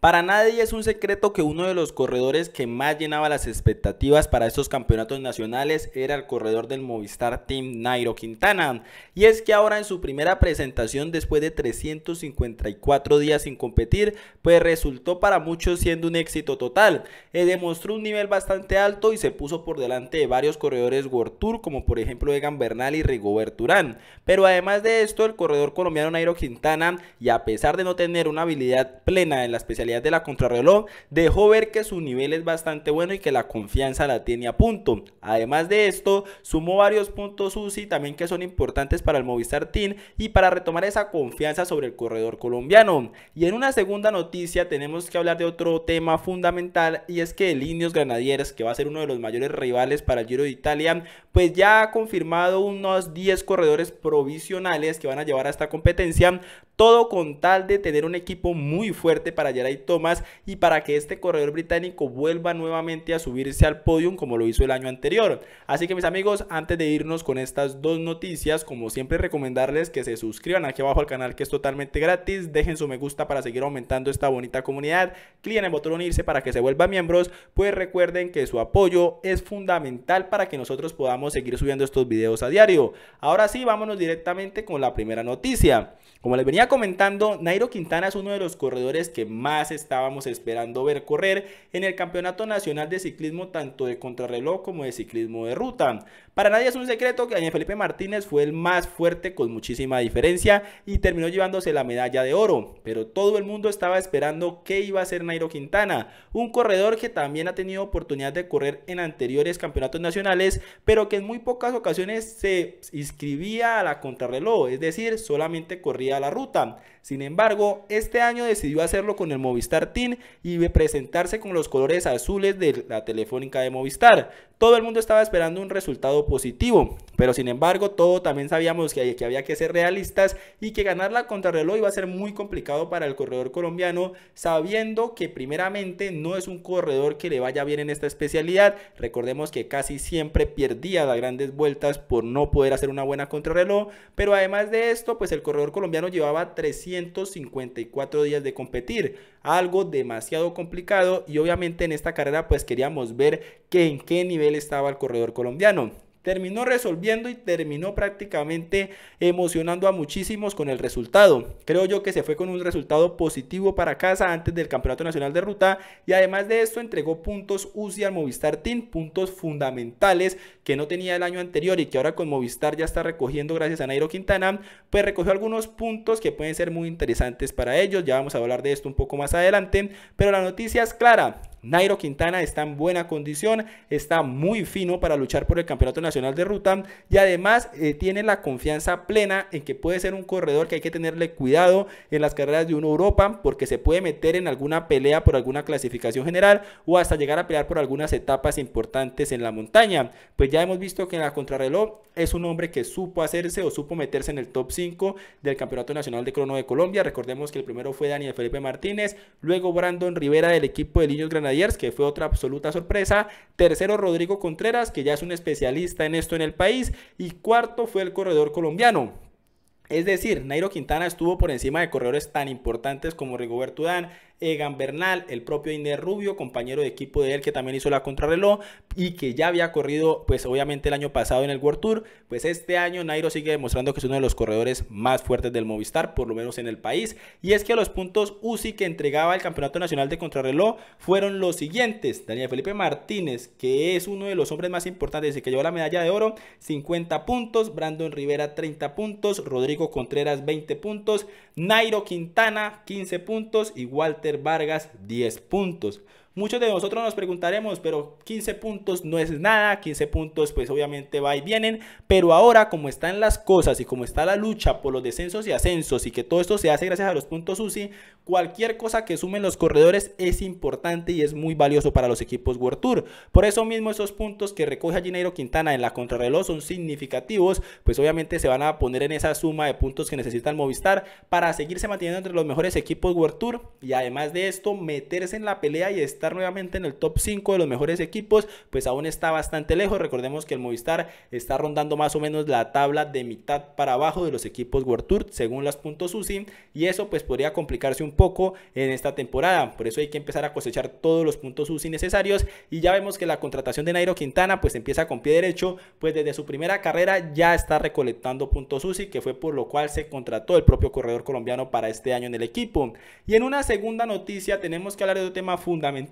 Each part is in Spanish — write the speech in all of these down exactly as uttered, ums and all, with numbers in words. Para nadie es un secreto que uno de los corredores que más llenaba las expectativas para estos campeonatos nacionales era el corredor del Movistar Team, Nairo Quintana. Y es que ahora en su primera presentación después de trescientos cincuenta y cuatro días sin competir, pues resultó para muchos siendo un éxito total. Eh, demostró un nivel bastante alto y se puso por delante de varios corredores World Tour, como por ejemplo Egan Bernal y Rigoberto Urán. Pero además de esto, el corredor colombiano Nairo Quintana, y a pesar de no tener una habilidad plena en la especialidad de la contrarreloj, dejó ver que su nivel es bastante bueno y que la confianza la tiene a punto. Además de esto, sumó varios puntos U C I también que son importantes para el Movistar Team y para retomar esa confianza sobre el corredor colombiano. Y en una segunda noticia tenemos que hablar de otro tema fundamental, y es que el Ineos Grenadiers, que va a ser uno de los mayores rivales para el Giro de Italia, pues ya ha confirmado unos diez corredores provisionales que van a llevar a esta competencia, todo con tal de tener un equipo muy fuerte para Geraint Thomas y para que este corredor británico vuelva nuevamente a subirse al podium como lo hizo el año anterior. Así que mis amigos, antes de irnos con estas dos noticias, como siempre recomendarles que se suscriban aquí abajo al canal, que es totalmente gratis, dejen su me gusta para seguir aumentando esta bonita comunidad, cliquen en el botón unirse para que se vuelvan miembros, pues recuerden que su apoyo es fundamental para que nosotros podamos seguir subiendo estos videos a diario. Ahora sí, vámonos directamente con la primera noticia. Como les venía comentando, Nairo Quintana es uno de los corredores que más estábamos esperando ver correr en el campeonato nacional de ciclismo, tanto de contrarreloj como de ciclismo de ruta. Para nadie es un secreto que Daniel Felipe Martínez fue el más fuerte con muchísima diferencia y terminó llevándose la medalla de oro, pero todo el mundo estaba esperando qué iba a hacer Nairo Quintana, un corredor que también ha tenido oportunidad de correr en anteriores campeonatos nacionales, pero que en muy pocas ocasiones se inscribía a la contrarreloj, es decir, solamente corría a la ruta. Sin embargo, este año decidió hacerlo con el Movistar Team y presentarse con los colores azules de la Telefónica de Movistar. Todo el mundo estaba esperando un resultado positivo, pero sin embargo todo también sabíamos que, que había que ser realistas y que ganar la contrarreloj iba a ser muy complicado para el corredor colombiano, sabiendo que primeramente no es un corredor que le vaya bien en esta especialidad. Recordemos que casi siempre perdía las grandes vueltas por no poder hacer una buena contrarreloj, pero además de esto, pues el corredor colombiano llevaba trescientos cincuenta y cuatro días de competir, algo demasiado complicado, y obviamente en esta carrera pues queríamos ver que en qué nivel estaba el corredor colombiano. Terminó resolviendo y terminó prácticamente emocionando a muchísimos con el resultado. Creo yo que se fue con un resultado positivo para casa antes del Campeonato Nacional de Ruta, y además de esto entregó puntos U C I al Movistar Team, puntos fundamentales que no tenía el año anterior y que ahora con Movistar ya está recogiendo gracias a Nairo Quintana. Pues recogió algunos puntos que pueden ser muy interesantes para ellos, ya vamos a hablar de esto un poco más adelante, pero la noticia es clara: Nairo Quintana está en buena condición, está muy fino para luchar por el Campeonato Nacional de Ruta, y además eh, tiene la confianza plena en que puede ser un corredor que hay que tenerle cuidado en las carreras de una Europa, porque se puede meter en alguna pelea por alguna clasificación general o hasta llegar a pelear por algunas etapas importantes en la montaña. Pues ya hemos visto que en la contrarreloj es un hombre que supo hacerse o supo meterse en el top cinco del Campeonato Nacional de Crono de Colombia. Recordemos que el primero fue Daniel Felipe Martínez, luego Brandon Rivera del equipo de Ineos Grenadiers, que fue otra absoluta sorpresa, tercero Rodrigo Contreras, que ya es un especialista en esto en el país, y cuarto fue el corredor colombiano. Es decir, Nairo Quintana estuvo por encima de corredores tan importantes como Rigoberto Urán, Egan Bernal, el propio Inés Rubio, compañero de equipo de él que también hizo la contrarreloj y que ya había corrido pues obviamente el año pasado en el World Tour. Pues este año Nairo sigue demostrando que es uno de los corredores más fuertes del Movistar, por lo menos en el país. Y es que los puntos U C I que entregaba el Campeonato Nacional de Contrarreloj fueron los siguientes: Daniel Felipe Martínez, que es uno de los hombres más importantes y que llevó la medalla de oro, cincuenta puntos, Brandon Rivera treinta puntos, Rodrigo Contreras veinte puntos, Nairo Quintana quince puntos y Walter Vargas diez puntos. Muchos de nosotros nos preguntaremos, pero quince puntos no es nada, quince puntos pues obviamente va y vienen, pero ahora como están las cosas y como está la lucha por los descensos y ascensos y que todo esto se hace gracias a los puntos U C I, cualquier cosa que sumen los corredores es importante y es muy valioso para los equipos World Tour. Por eso mismo esos puntos que recoge Nairo Quintana en la contrarreloj son significativos, pues obviamente se van a poner en esa suma de puntos que necesita el Movistar para seguirse manteniendo entre los mejores equipos World Tour, y además de esto meterse en la pelea y estar estar nuevamente en el top cinco de los mejores equipos, pues aún está bastante lejos. Recordemos que el Movistar está rondando más o menos la tabla de mitad para abajo de los equipos World Tour según las puntos U C I, y eso pues podría complicarse un poco en esta temporada. Por eso hay que empezar a cosechar todos los puntos U C I necesarios, y ya vemos que la contratación de Nairo Quintana pues empieza con pie derecho, pues desde su primera carrera ya está recolectando puntos U C I, que fue por lo cual se contrató el propio corredor colombiano para este año en el equipo. Y en una segunda noticia tenemos que hablar de un tema fundamental,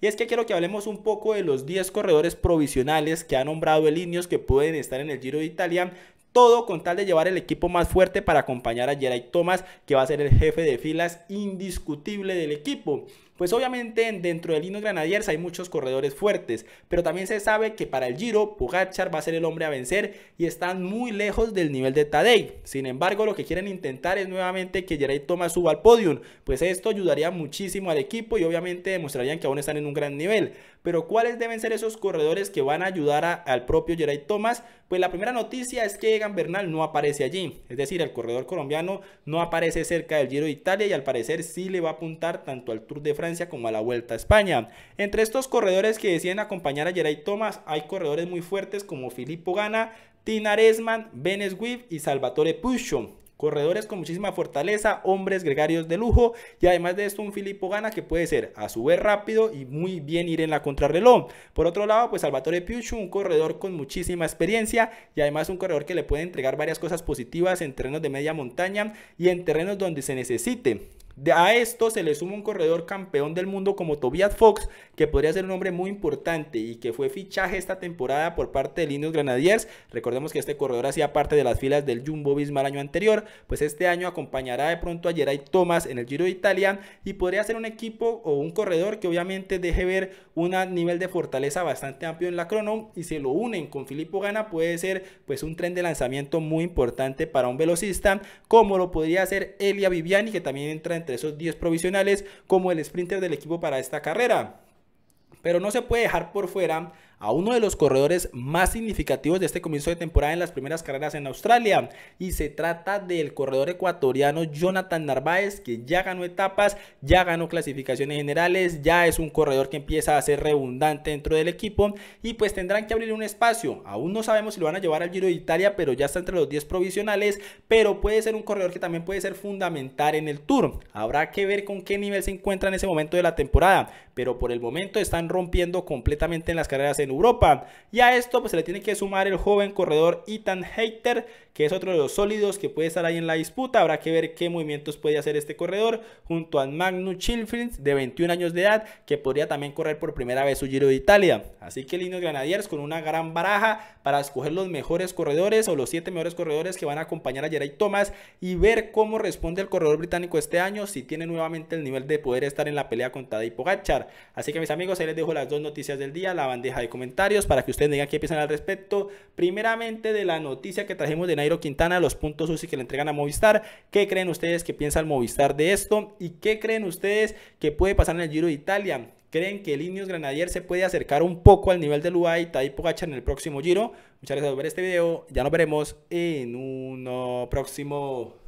y es que quiero que hablemos un poco de los diez corredores provisionales que ha nombrado el Ineos que pueden estar en el Giro de Italia, todo con tal de llevar el equipo más fuerte para acompañar a Geraint Thomas, que va a ser el jefe de filas indiscutible del equipo. Pues obviamente dentro del Ineos Grenadiers hay muchos corredores fuertes, pero también se sabe que para el Giro Pogacar va a ser el hombre a vencer y están muy lejos del nivel de Tadej. Sin embargo, lo que quieren intentar es nuevamente que Geraint Thomas suba al podium, pues esto ayudaría muchísimo al equipo y obviamente demostrarían que aún están en un gran nivel. Pero ¿cuáles deben ser esos corredores que van a ayudar a, al propio Geraint Thomas? Pues la primera noticia es que Egan Bernal no aparece allí, es decir, el corredor colombiano no aparece cerca del Giro de Italia y al parecer sí le va a apuntar tanto al Tour de Francia como a la Vuelta a España. Entre estos corredores que deciden acompañar a Geraint Thomas hay corredores muy fuertes como Filippo Ganna, Tinaresman Benesguib y Salvatore Puccio. Corredores con muchísima fortaleza, hombres gregarios de lujo, y además de esto un Filippo Ganna que puede ser a su vez rápido y muy bien ir en la contrarreloj. Por otro lado, pues Salvatore Puccio, un corredor con muchísima experiencia y además un corredor que le puede entregar varias cosas positivas en terrenos de media montaña y en terrenos donde se necesite. A esto se le suma un corredor campeón del mundo como Tobias Fox, que podría ser un hombre muy importante y que fue fichaje esta temporada por parte del Ineos Grenadiers. Recordemos que este corredor hacía parte de las filas del Jumbo Visma el año anterior, pues este año acompañará de pronto a Geraint Thomas en el Giro de Italia y podría ser un equipo o un corredor que obviamente deje ver un nivel de fortaleza bastante amplio en la crono, y si lo unen con Filippo Ganna puede ser pues un tren de lanzamiento muy importante para un velocista, como lo podría ser Elia Viviani, que también entra en entre esos diez provisionales como el sprinter del equipo para esta carrera. Pero no se puede dejar por fuera a uno de los corredores más significativos de este comienzo de temporada en las primeras carreras en Australia, y se trata del corredor ecuatoriano Jonathan Narváez, que ya ganó etapas, ya ganó clasificaciones generales, ya es un corredor que empieza a ser redundante dentro del equipo y pues tendrán que abrir un espacio. Aún no sabemos si lo van a llevar al Giro de Italia, pero ya está entre los diez provisionales, pero puede ser un corredor que también puede ser fundamental en el Tour. Habrá que ver con qué nivel se encuentra en ese momento de la temporada, pero por el momento están rompiendo completamente en las carreras en Europa. Y a esto pues se le tiene que sumar el joven corredor Ethan Hayter, que es otro de los sólidos que puede estar ahí en la disputa. Habrá que ver qué movimientos puede hacer este corredor junto a Magnus Sheffield, de veintiún años de edad, que podría también correr por primera vez su Giro de Italia. Así que el Ineos Grenadiers con una gran baraja para escoger los mejores corredores o los siete mejores corredores que van a acompañar a Geraint Thomas y ver cómo responde el corredor británico este año, si tiene nuevamente el nivel de poder estar en la pelea con Tadej Pogacar. Así que mis amigos, ahí les dejo las dos noticias del día, la bandeja de comentarios comentarios para que ustedes digan qué piensan al respecto. Primeramente, de la noticia que trajimos de Nairo Quintana, los puntos U C I que le entregan a Movistar, ¿qué creen ustedes que piensa el Movistar de esto? ¿Y qué creen ustedes que puede pasar en el Giro de Italia? ¿Creen que el Ineos Grenadiers se puede acercar un poco al nivel del U A E y Tadej Pogacar en el próximo Giro? Muchas gracias por ver este video, ya nos veremos en un próximo